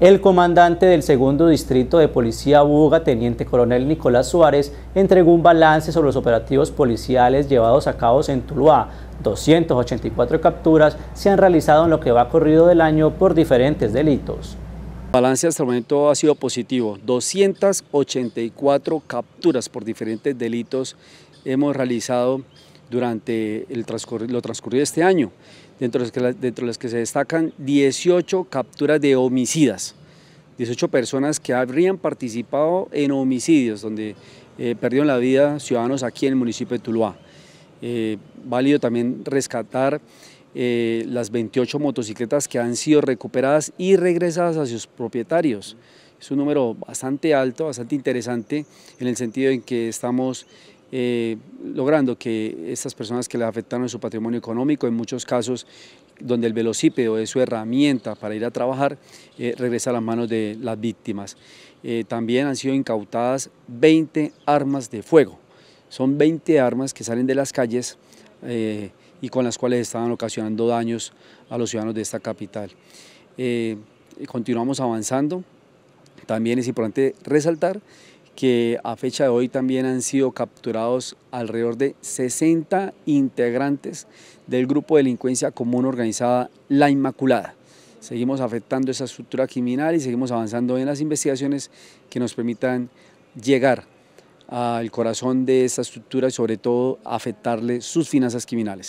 El comandante del Segundo Distrito de Policía Buga, Teniente Coronel Nicolás Suárez, entregó un balance sobre los operativos policiales llevados a cabo en Tuluá. 284 capturas se han realizado en lo que va corrido del año por diferentes delitos. El balance hasta el momento ha sido positivo. 284 capturas por diferentes delitos hemos realizado durante lo transcurrido este año, dentro de las que se destacan 18 capturas de homicidas, 18 personas que habrían participado en homicidios, donde perdieron la vida ciudadanos aquí en el municipio de Tuluá. Válido también rescatar las 28 motocicletas que han sido recuperadas y regresadas a sus propietarios. Es un número bastante alto, bastante interesante, en el sentido en que estamos logrando que estas personas que les afectaron su patrimonio económico, en muchos casos donde el velocípedo es su herramienta para ir a trabajar, regresa a las manos de las víctimas. También han sido incautadas 20 armas de fuego. Son 20 armas que salen de las calles y con las cuales estaban ocasionando daños a los ciudadanos de esta capital. Continuamos avanzando. También es importante resaltar que a fecha de hoy también han sido capturados alrededor de 60 integrantes del grupo de delincuencia común organizada La Inmaculada. Seguimos afectando esa estructura criminal y seguimos avanzando en las investigaciones que nos permitan llegar al corazón de esa estructura y sobre todo afectarle sus finanzas criminales.